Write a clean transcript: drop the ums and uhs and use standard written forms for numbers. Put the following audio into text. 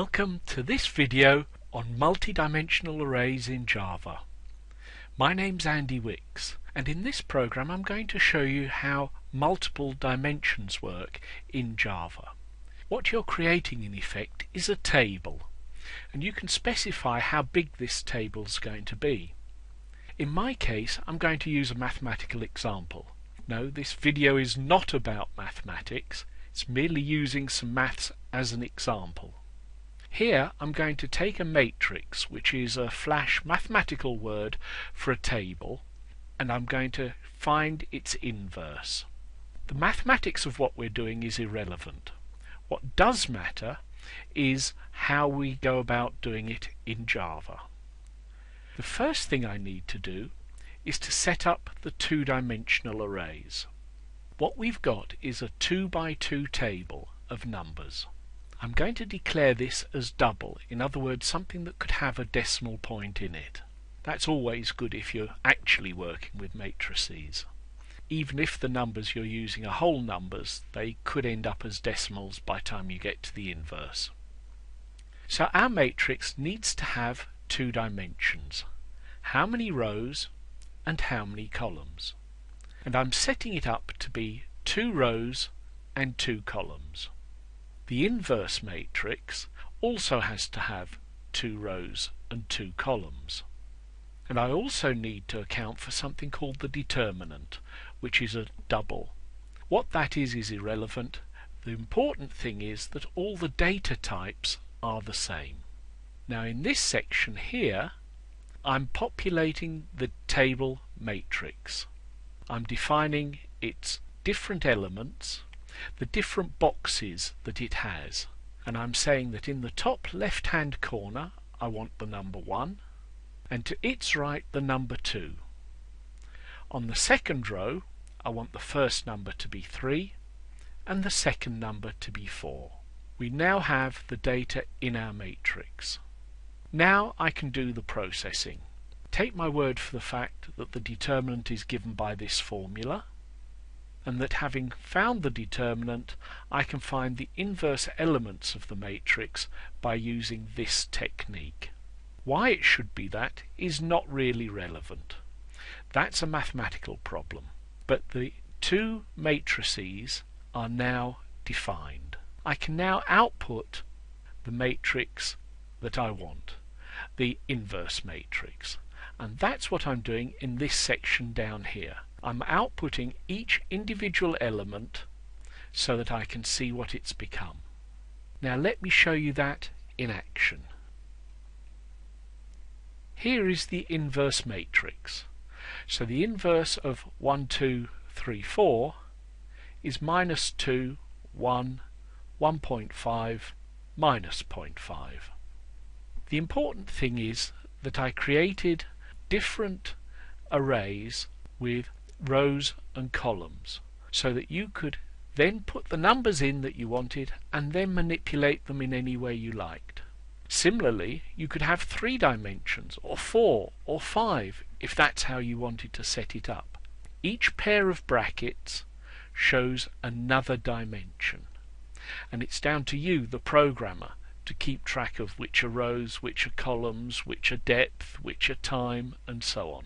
Welcome to this video on multidimensional arrays in Java. My name's Andy Wicks, and in this program I'm going to show you how multiple dimensions work in Java. What you're creating in effect is a table, and you can specify how big this table's going to be. In my case, I'm going to use a mathematical example. No, this video is not about mathematics, it's merely using some maths as an example. Here I'm going to take a matrix, which is a flash mathematical word for a table, and I'm going to find its inverse. The mathematics of what we're doing is irrelevant. What does matter is how we go about doing it in Java. The first thing I need to do is to set up the two-dimensional arrays. What we've got is a 2 by 2 table of numbers. I'm going to declare this as double, in other words something that could have a decimal point in it. That's always good if you're actually working with matrices. Even if the numbers you're using are whole numbers, they could end up as decimals by the time you get to the inverse. So our matrix needs to have 2 dimensions. How many rows and how many columns? And I'm setting it up to be 2 rows and 2 columns. The inverse matrix also has to have 2 rows and 2 columns. And I also need to account for something called the determinant, which is a double. What that is irrelevant. The important thing is that all the data types are the same. Now in this section here, I'm populating the table matrix. I'm defining its different elements, the different boxes that it has, and I'm saying that in the top left hand corner I want the number 1, and to its right the number 2. On the second row I want the first number to be 3 and the second number to be 4. We now have the data in our matrix. Now I can do the processing. Take my word for the fact that the determinant is given by this formula, and that having found the determinant, I can find the inverse elements of the matrix by using this technique. Why it should be that is not really relevant. That's a mathematical problem. But the 2 matrices are now defined. I can now output the matrix that I want, the inverse matrix. And that's what I'm doing in this section down here. I'm outputting each individual element so that I can see what it's become. Now let me show you that in action. Here is the inverse matrix. So the inverse of 1, 2, 3, 4 is minus 2, 1, 1.5, minus 0.5. The important thing is that I created different arrays with rows and columns, so that you could then put the numbers in that you wanted and then manipulate them in any way you liked. Similarly, you could have 3 dimensions or 4 or 5 if that's how you wanted to set it up. Each pair of brackets shows another dimension, and it's down to you, the programmer, to keep track of which are rows, which are columns, which are depth, which are time, and so on.